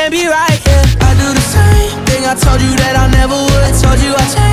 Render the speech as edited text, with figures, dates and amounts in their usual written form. can't be right, yeah. I do the same thing I told you that I never would. I told you I changed.